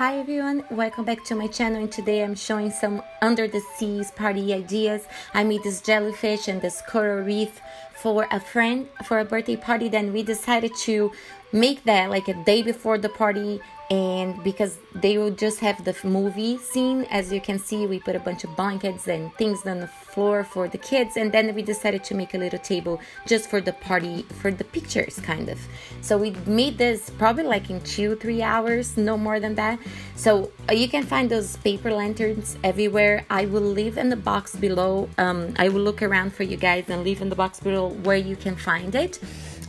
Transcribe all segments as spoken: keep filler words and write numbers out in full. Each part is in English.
Hi everyone, welcome back to my channel, and today I'm showing some under the seas party ideas. I made this jellyfish and this coral reef for a friend for a birthday party. Then we decided to make that like a day before the party, and because they will just have the movie scene. As you can see, we put a bunch of blankets and things on the floor for the kids, and then we decided to make a little table just for the party, for the pictures kind of. So we made this probably like in two three hours, no more than that. So you can find those paper lanterns everywhere. I will leave in the box below, um, I will look around for you guys and leave in the box below where you can find it.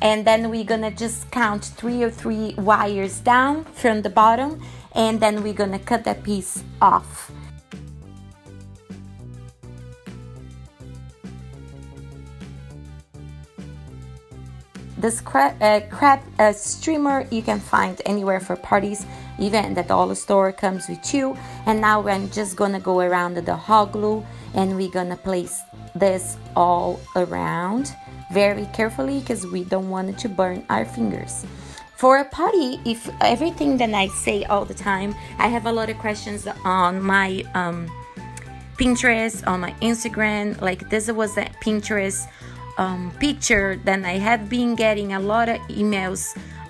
And then we're gonna just count three or three wires down from the bottom, and then we're gonna cut that piece off. This crab, uh, crab uh, streamer you can find anywhere for parties, even at the dollar store comes with two. And now I'm just gonna go around the hot glue, and we're gonna place this all around very carefully because we don't want it to burn our fingers. For a party, if everything that I say all the time, I have a lot of questions on my um, Pinterest, on my Instagram. Like, this was a Pinterest um, picture. Then I have been getting a lot of emails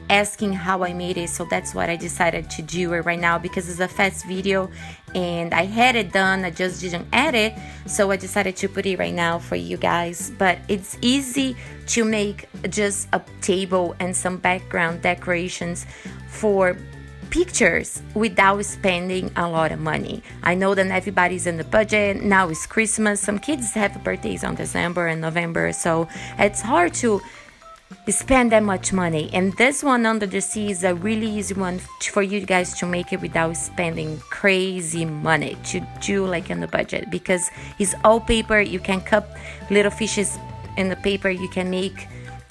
asking how I made it, so that's what I decided to do right now because it's a fast video and I had it done, I just didn't edit, so I decided to put it right now for you guys. But it's easy to make just a table and some background decorations for pictures without spending a lot of money. I know that everybody's in the budget now, it's Christmas, some kids have birthdays on December and November, so it's hard to spend that much money, and this one under the sea is a really easy one for you guys to make it without spending crazy money, to do like in the budget, because it's all paper. You can cut little fishes in the paper, you can make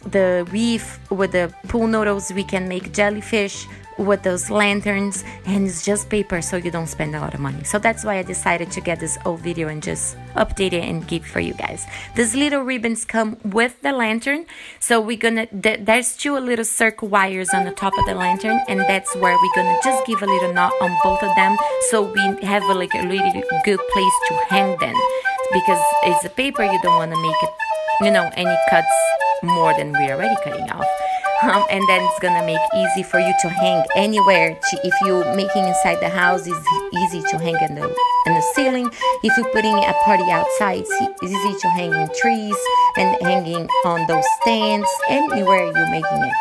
the reef with the pool noodles, we can make jellyfish with those lanterns, and it's just paper, so you don't spend a lot of money. So that's why I decided to get this old video and just update it and keep it for you guys. These little ribbons come with the lantern, so we're gonna th there's two little circle wires on the top of the lantern, and that's where we're gonna just give a little knot on both of them, so we have a, like a really good place to hang them, because it's a paper, you don't want to make it, you know, any cuts more than we're already cutting off. Um, and then it's gonna make easy for you to hang anywhere. If you're making inside the house, it's easy to hang in the, in the ceiling. If you're putting a party outside, it's easy to hang in trees and hanging on those stands, anywhere you're making it.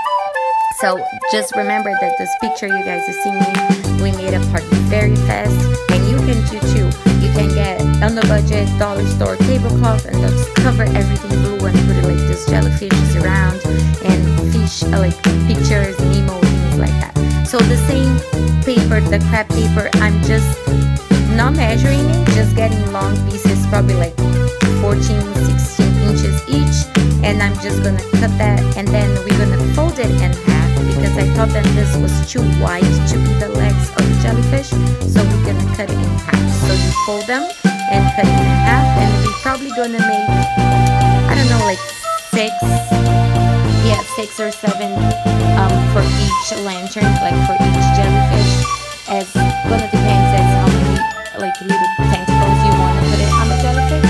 So just remember that this picture you guys are seeing, we made a party very fast, and you can do too. You can get on the budget dollar store tablecloth and just cover everything blue and put it like this jellyfishes around and fish, like pictures, Nemo, things like that. So the same paper, the crab paper, I'm just not measuring it, just getting long pieces, probably like fourteen, sixteen inches each, and I'm just gonna cut that, and then we're gonna fold it in half because I thought that this was too wide to be the legs of the jellyfish, so we're gonna cut it in half. So you fold them and cut it in half, and we're probably gonna make, I don't know, like six yeah six or seven um for each lantern, like for each jellyfish. As gonna depend as how many like little tentacles you want to put it on the jellyfish,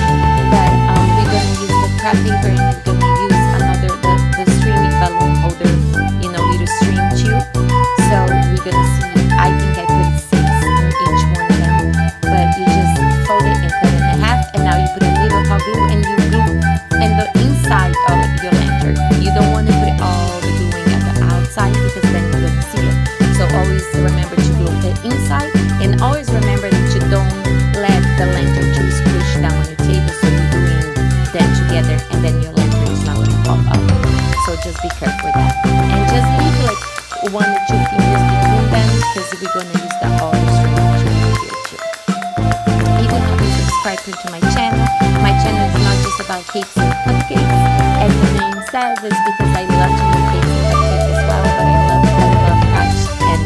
but um we're gonna use the crab paper, and we're gonna use another the, the streaming balloon holder, you know, little stream too. So we're gonna see, I think I put six in each one of them, but you just fold it and cut it in half, and now you put a little hot glue and you glue and the inside of your lantern. You don't want to put all the gluing at the outside because then you don't see it. So always remember to glue the inside, and always remember that you don't let the lantern to squish down on your table, so you're gluing them together and then your lantern is not going to pop up. So just be careful with that. And just leave like one or two fingers between them because we're going to use the whole string to make it too. If you haven't subscribed to my channel, my channel is not just about cakes and cupcakes. As the name says, it's because I love to make cakes and cupcakes as well, but I love love, love crafts and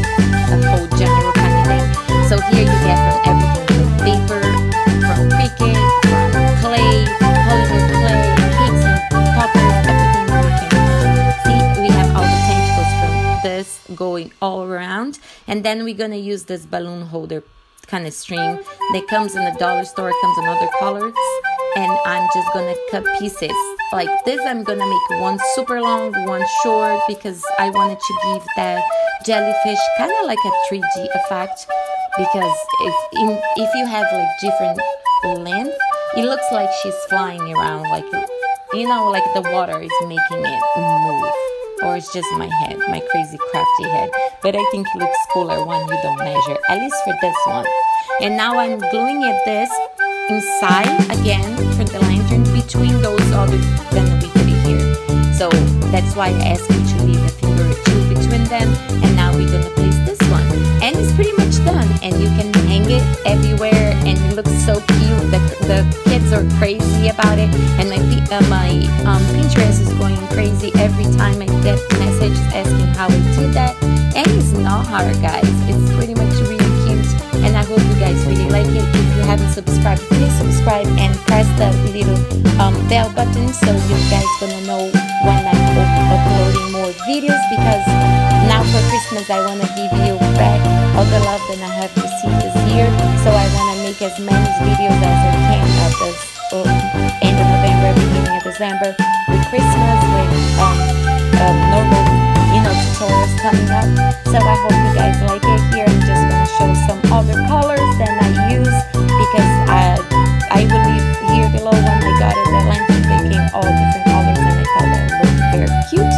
the whole general kind of thing. So here you get from everything from paper, from cricket, from clay, Hollywood clay, cakes and poppers, everything you can. See, we have all the tentacles from this going going all around. And then we're gonna use this balloon holder kind of string that comes in the dollar store, comes in other colors. And I'm just gonna cut pieces like this. I'm gonna make one super long, one short, because I wanted to give that jellyfish kind of like a three D effect, because if in, if you have like different length, it looks like she's flying around, like, you know, like the water is making it move. Or it's just my head, my crazy crafty head, but I think it looks cooler when you don't measure, at least for this one. And now I'm gluing it this inside again for the lantern between those other than we did here. So that's why I asked you to leave a finger or two between them. And now we're gonna place this one, and it's pretty much done. And you can hang it everywhere, and it looks so cute. The, the kids are crazy about it, and I think uh, my um, Pinterest is going crazy every time I get messages asking how I did that. And it's not hard, guys. It's pretty much really cute, and I hope you guys really like it. If you haven't subscribed, please subscribe and press that little um, bell button so you guys gonna know when I'm uploading more videos, because now for Christmas I want to give you back all the love that I have received this year. So I want to make as many videos as I can at this um, end of November, beginning of December, with Christmas, with um, um, normal, you know, tutorials coming up. So I hope you guys like it. Here I'm just going to show some other colors that I use, because I, I will leave here below when I got it, the lantern, they came all different colors, and I thought that looked very cute.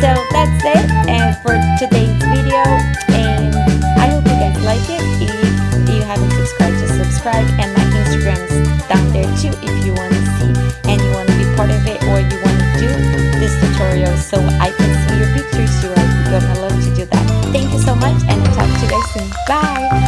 So that's it and for today's video, and I hope you guys like it. If you haven't subscribed, just subscribe, and my Instagram is down there too if you want to see and you want to be part of it, or you want to do this tutorial so I can see your pictures too. I'm gonna love to do that. Thank you so much, and I'll talk to you guys soon. Bye!